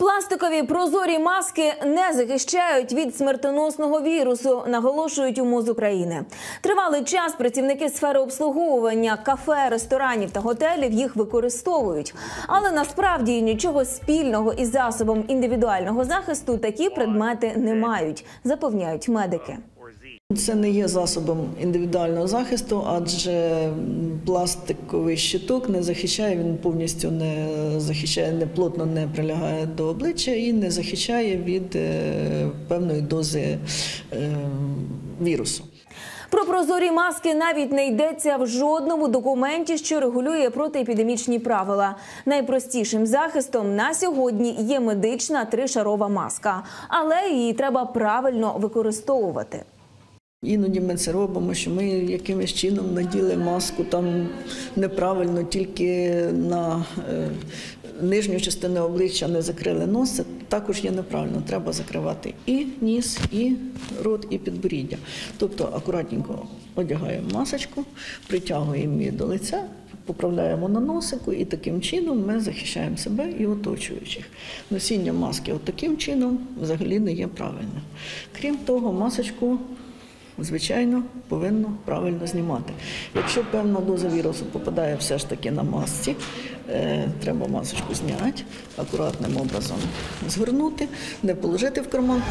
Пластикові прозорі маски не захищають від смертоносного вірусу, наголошують у МОЗ України. Тривалий час працівники сфери обслуговування, кафе, ресторанів та готелів їх використовують. Але насправді нічого спільного із засобом індивідуального захисту такі предмети не мають, запевняють медики. Це не є засобом індивідуального захисту, адже пластиковий щиток не захищає, він повністю не захищає, не плотно не прилягає до обличчя і не захищає від певної дози вірусу. Про прозорі маски навіть не йдеться в жодному документі, що регулює протиепідемічні правила. Найпростішим захистом на сьогодні є медична тришарова маска, але її треба правильно використовувати. Іноді ми це робимо, що ми якимось чином наділи маску там неправильно, тільки на нижню частину обличчя не закрили носа. Також є неправильно, треба закривати і ніс, і рот, і підборіддя. Тобто акуратненько одягаємо масочку, притягуємо її до лиця, поправляємо на носику і таким чином ми захищаємо себе і оточуючих. Носіння маски таким чином взагалі не є правильно. Крім того, масочку, звичайно, повинно правильно знімати. Якщо певна доза вірусу попадає все ж таки на масці, треба масочку зняти, акуратним образом згорнути, не положити в карман.